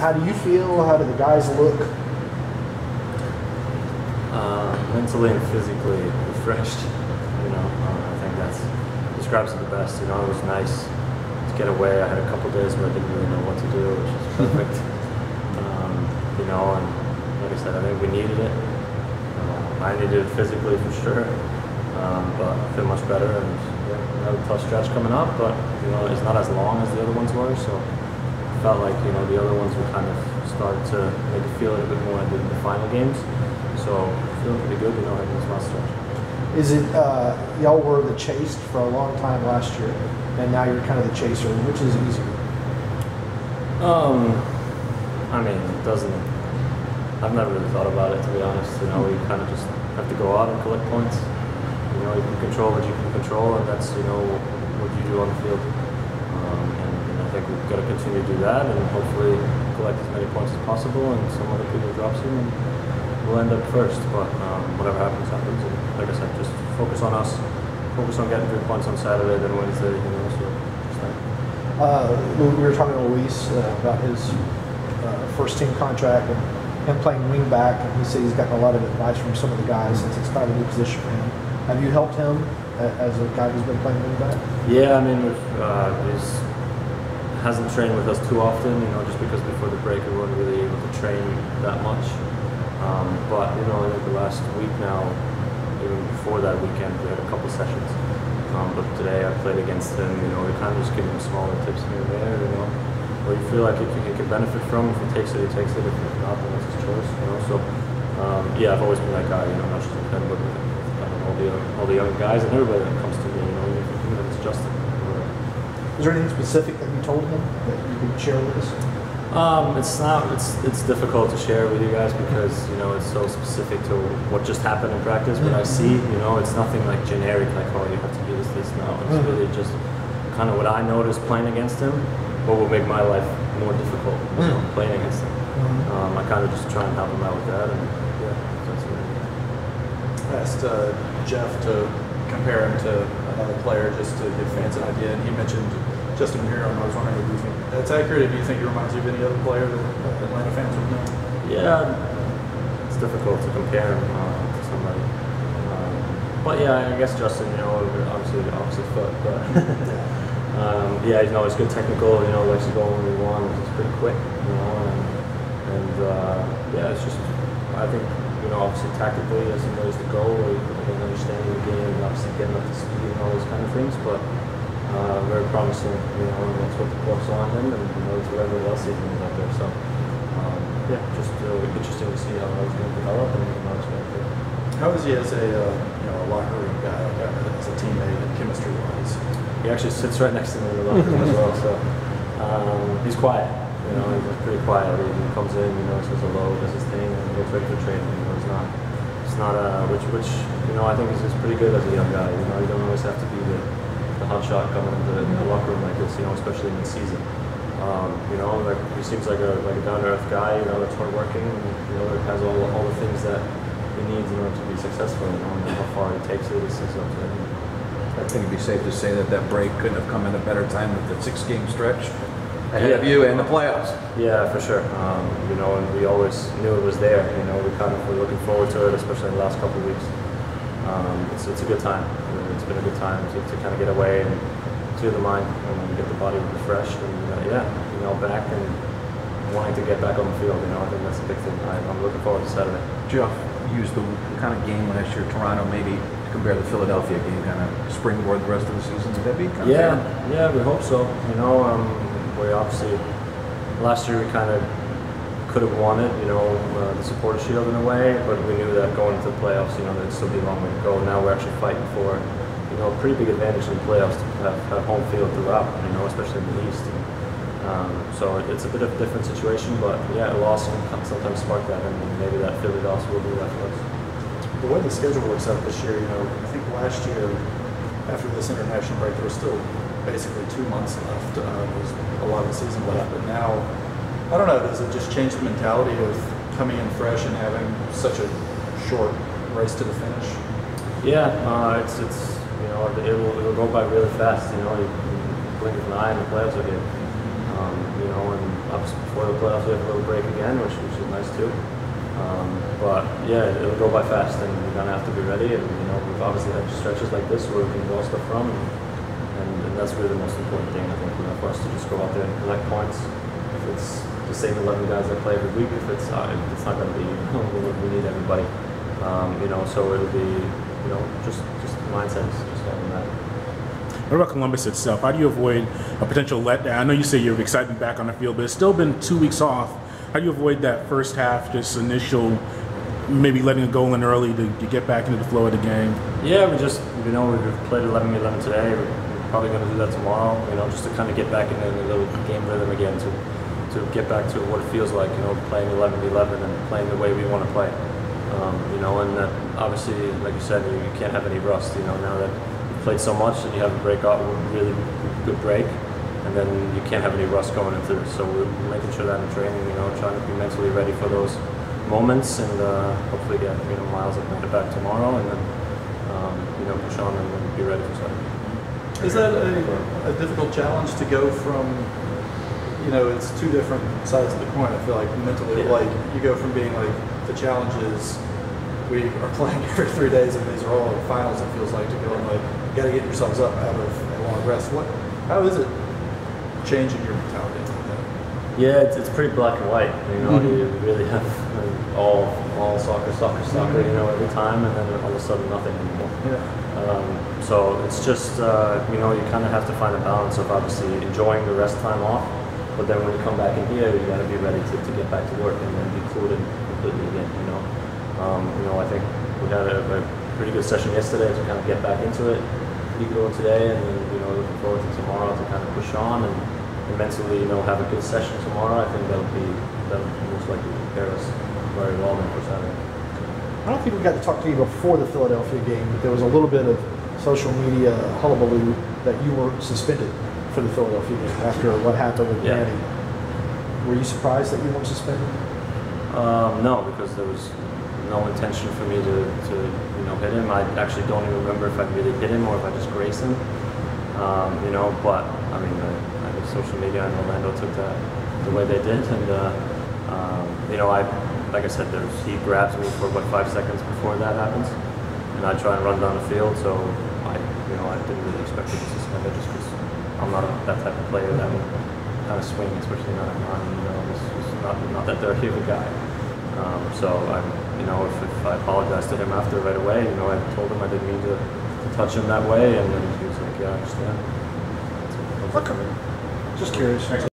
How do you feel? How do the guys look? Mentally and physically refreshed. You know, I think that describes it the best. You know, it was nice to get away. I had a couple days where I didn't really know what to do, which is perfect. You know, and like I said, I think we needed it. I needed it physically for sure, but I feel much better. And yeah, another tough stretch coming up, but you know, it's not as long as the other ones were, so I felt like, you know, the other ones were kind of starting to maybe feel it a bit more in the final games. So I feel pretty good, you know, having this last stretch. Is it, y'all were the chased for a long time last year, and now you're kind of the chaser, which is easier? I mean, it doesn't, I've never really thought about it, to be honest. You know, we kind of just have to go out and collect points. You know, you can control what you can control, and that's, you know, what you do on the field. And I think we've got to continue to do that, and hopefully collect as many points as possible, and some other people drops in, and we'll end up first. But whatever happens, happens. And like I said, just focus on us. Focus on getting 3 points on Saturday, then Wednesday, you know, so just that. We were talking to Luis about his first-team contract and playing wing back, and he said he's gotten a lot of advice from some of the guys since it's not a new position for him. Have you helped him as a guy who's been playing wing back? Yeah, I mean, he's hasn't trained with us too often, you know, just because before the break we weren't really able to train that much. But, you know, like the last week now, even before that weekend, we had a couple sessions. But today I played against him, you know, we kind of just give him smaller tips here and there, you know, where you feel like if you can benefit from, if he takes it, he takes it, if not, then it's his choice, you know. So, yeah, I've always been that guy, you know, not just with him, but all the young guys and everybody that comes to me, you know, even if it's Justin. Is there anything specific that you told him that you could share with us? It's difficult to share with you guys because, you know, it's so specific to what just happened in practice. What I see, you know, it's nothing like generic, like, oh, you have to do this, no. It's really just kind of what I noticed playing against him, what will make my life more difficult, you know, playing against him. I kind of just try and help him out with that, and yeah, that's what I asked Jeff to compare him to another player just to give fans an idea, and he mentioned Justin here, and I was wondering if you think that's accurate. Do you think he reminds you of any other player that Atlanta fans would know? Yeah, it's difficult to compare him to somebody. But yeah, I guess Justin, you know, obviously the opposite foot. But yeah, you know, he's good technical. You know, likes to go when we want. He's pretty quick. You know, and yeah, it's just I think, you know, obviously tactically, as he knows the goal, and understanding the game, and obviously getting up to speed and all those kind of things. But very promising, you know, and that's what the club's on him, and you know, it's what everybody else is doing out there. So, yeah, just interesting to see how he's going to develop and how it's going to fit. How is he as a you know, a locker room guy, as a teammate, and chemistry-wise? He actually sits right next to me in the locker room as well. So he's quiet, you know, he's pretty quiet. He comes in, you know, says hello, does his thing, and goes right to training. You know, it's not, which you know, I think he's pretty good as a young guy. You know, you don't always have to be the hot shot coming into the locker room like this, you know, especially in the season. You know, like, he seems like a down-to-earth guy, you know, that's hard-working, you know, that has all the things that he needs in order to be successful, you know, and how far he takes it, he sticks up to it. I think it'd be safe to say that break couldn't have come at a better time with the six-game stretch ahead of you and the playoffs. Yeah, for sure. You know, and we always knew it was there, you know, we kind of were looking forward to it, especially the last couple of weeks. It's a good time. It's been a good time to kind of get away and clear the mind and get the body refreshed and, yeah, you know, back and wanting to get back on the field, you know, I think that's a big thing. I'm looking forward to Saturday. Jeff used the kind of game last year, Toronto, maybe to compare the Philadelphia game, kind of springboard the rest of the season. Would that be kind of fair? Yeah, we hope so. You know, we obviously, last year we kind of could have won it, you know, the Supporter Shield in a way, but we knew that going into the playoffs, you know, there'd still be a long way to go. Now we're actually fighting for, you know, a pretty big advantage in the playoffs to have home field throughout, you know, especially in the East. So it's a bit of a different situation, but yeah, a loss can sometimes spark that, and maybe that Philly loss will do that for us. The way the schedule works out this year, you know, I think last year after this international break, there was still basically 2 months left. There was a lot of the season left, but now, I don't know, does it just change the mentality of coming in fresh and having such a short race to the finish? Yeah, it's you know, it'll go by really fast, you know, you blink an eye and the playoffs are here. You know, and I obviously before the playoffs we have a little break again, which is nice too. But yeah, it'll go by fast, and we're gonna have to be ready. And you know, we've obviously had stretches like this where we can draw stuff from, and that's really the most important thing, I think, for us to just go out there and collect points. If it's the same 11 guys that play every week, if it's not gonna be, we need everybody. You know, so it'll be, you know, just mindsets, just having that. What about Columbus itself? How do you avoid a potential letdown? I know you say you have excitement back on the field, but it's still been 2 weeks off. How do you avoid that first half, just initial, maybe letting a goal in early to get back into the flow of the game? Yeah, we just, you know, we've played 11-11 today. We're probably going to do that tomorrow, you know, just to kind of get back into the little game rhythm again, to get back to what it feels like, you know, playing 11-11 and playing the way we want to play. You know, and that obviously, like you said, you can't have any rust, you know, now that you've played so much and you have a break off, a really good break. And then you can't have any rust going into this. So we're making sure that in training, you know, trying to be mentally ready for those moments, and hopefully get, you know, Miles and make it back tomorrow, and then, you know, push on and be ready for something. Is that a difficult challenge to go from, you know, it's two different sides of the coin, I feel like, mentally, yeah. Like, you go from being like, the challenge is we are playing every 3 days and these are all the finals, it feels like, to go and like, you gotta get yourselves up out of a long rest. What, how is it changing your mentality? Yeah, it's pretty black and white. You know, you really have all soccer, you know, every time, and then all of a sudden nothing anymore. Yeah. So it's just, you know, you kind of have to find a balance of obviously enjoying the rest time off, but then when you come back in here, you got to be ready to get back to work and then be clued in completely again. You know, I think we had a pretty good session yesterday to kind of get back into it. Go today, and then, you know, looking forward to tomorrow to kind of push on and mentally, you know, have a good session tomorrow. I think that'll most likely prepare us very well then for Saturday. I don't think we got to talk to you before the Philadelphia game, but there was a little bit of social media hullabaloo that you were suspended for the Philadelphia game after what happened with Manny. Yeah. Were you surprised that you weren't suspended? No, because there was no intention for me to you know, hit him. I actually don't even remember if I really hit him or if I just grazed him. You know, but I mean, I think social media in Orlando took that the way they did, and you know, like I said, he grabs me for about 5 seconds before that happens, and I try and run down the field. So I didn't really expect to be suspended just because I'm not that type of player that would kind of swing, especially not in line. You know, it's not that dirty of a guy. So you know, if I apologized to him after right away, you know, I told him I didn't mean to touch him that way, and then he was like, yeah, I understand. Just curious.